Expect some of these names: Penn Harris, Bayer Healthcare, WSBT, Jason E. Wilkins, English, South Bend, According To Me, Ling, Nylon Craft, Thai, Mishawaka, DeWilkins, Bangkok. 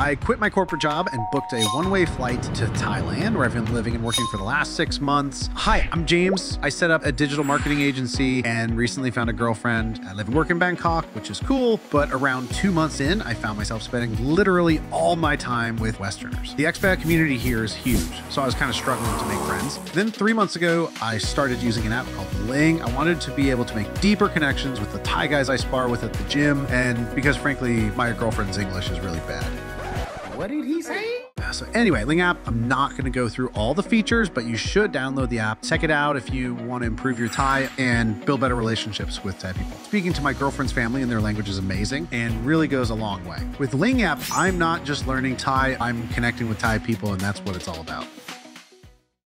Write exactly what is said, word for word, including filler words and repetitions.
I quit my corporate job and booked a one-way flight to Thailand, where I've been living and working for the last six months. Hi, I'm James. I set up a digital marketing agency and recently found a girlfriend. I live and work in Bangkok, which is cool, but around two months in, I found myself spending literally all my time with Westerners. The expat community here is huge, so I was kind of struggling to make friends. Then three months ago, I started using an app called Ling. I wanted to be able to make deeper connections with the Thai guys I spar with at the gym, and because frankly, my girlfriend's English is really bad. What did he say? So anyway, Ling app, I'm not going to go through all the features, but you should download the app. Check it out if you want to improve your Thai and build better relationships with Thai people. Speaking to my girlfriend's family in their language is amazing and really goes a long way. With Ling app, I'm not just learning Thai, I'm connecting with Thai people, and that's what it's all about.